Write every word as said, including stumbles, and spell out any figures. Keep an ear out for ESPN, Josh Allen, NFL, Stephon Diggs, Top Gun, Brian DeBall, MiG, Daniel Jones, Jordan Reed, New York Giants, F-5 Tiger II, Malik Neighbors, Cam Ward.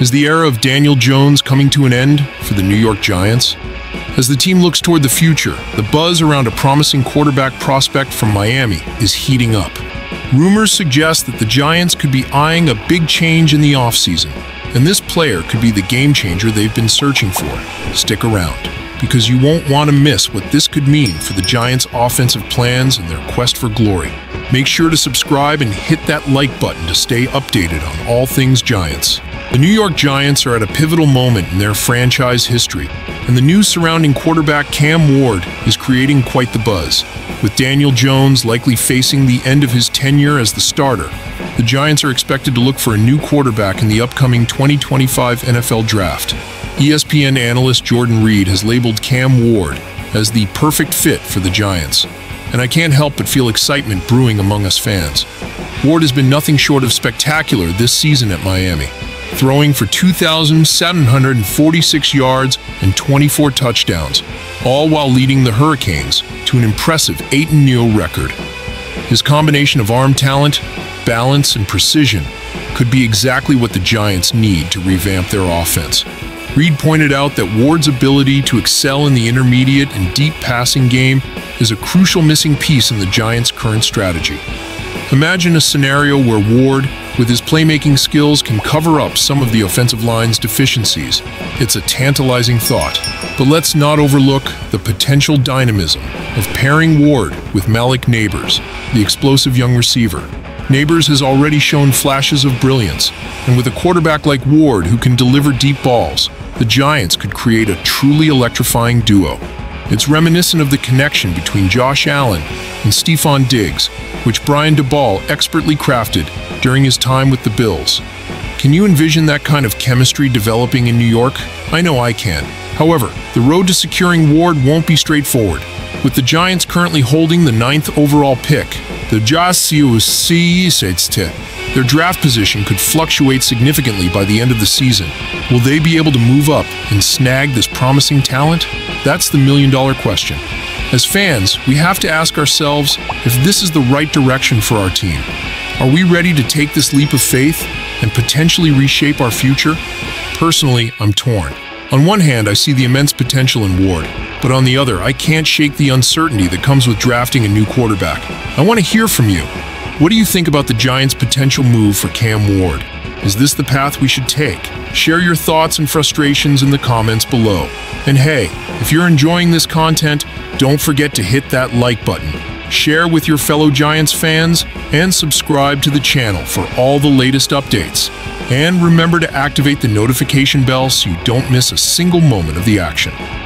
Is the era of Daniel Jones coming to an end for the New York Giants? As the team looks toward the future, the buzz around a promising quarterback prospect from Miami is heating up. Rumors suggest that the Giants could be eyeing a big change in the offseason, and this player could be the game-changer they've been searching for. Stick around, because you won't want to miss what this could mean for the Giants' offensive plans and their quest for glory. Make sure to subscribe and hit that like button to stay updated on all things Giants. The New York Giants are at a pivotal moment in their franchise history, and the news surrounding quarterback Cam Ward is creating quite the buzz. With Daniel Jones likely facing the end of his tenure as the starter, the Giants are expected to look for a new quarterback in the upcoming twenty twenty-five N F L Draft. E S P N analyst Jordan Reed has labeled Cam Ward as the perfect fit for the Giants, and I can't help but feel excitement brewing among us fans. Ward has been nothing short of spectacular this season at Miami, throwing for two thousand seven hundred forty-six yards and twenty-four touchdowns, all while leading the Hurricanes to an impressive eight and oh record. His combination of arm talent, balance, and precision could be exactly what the Giants need to revamp their offense. Reed pointed out that Ward's ability to excel in the intermediate and deep passing game is a crucial missing piece in the Giants' current strategy. Imagine a scenario where Ward, with his playmaking skills, can cover up some of the offensive line's deficiencies. It's a tantalizing thought, but let's not overlook the potential dynamism of pairing Ward with Malik Neighbors, the explosive young receiver. Neighbors has already shown flashes of brilliance, and with a quarterback like Ward who can deliver deep balls, the Giants could create a truly electrifying duo. It's reminiscent of the connection between Josh Allen and Stephon Diggs, which Brian DeBall expertly crafted during his time with the Bills. Can you envision that kind of chemistry developing in New York? I know I can. However, the road to securing Ward won't be straightforward. With the Giants currently holding the ninth overall pick, the their draft position could fluctuate significantly by the end of the season. Will they be able to move up and snag this promising talent? That's the million-dollar question. As fans, we have to ask ourselves if this is the right direction for our team. Are we ready to take this leap of faith and potentially reshape our future? Personally, I'm torn. On one hand, I see the immense potential in Ward, but on the other, I can't shake the uncertainty that comes with drafting a new quarterback. I want to hear from you. What do you think about the Giants' potential move for Cam Ward? Is this the path we should take? Share your thoughts and frustrations in the comments below. And hey, if you're enjoying this content, don't forget to hit that like button, share with your fellow Giants fans, and subscribe to the channel for all the latest updates. And remember to activate the notification bell so you don't miss a single moment of the action.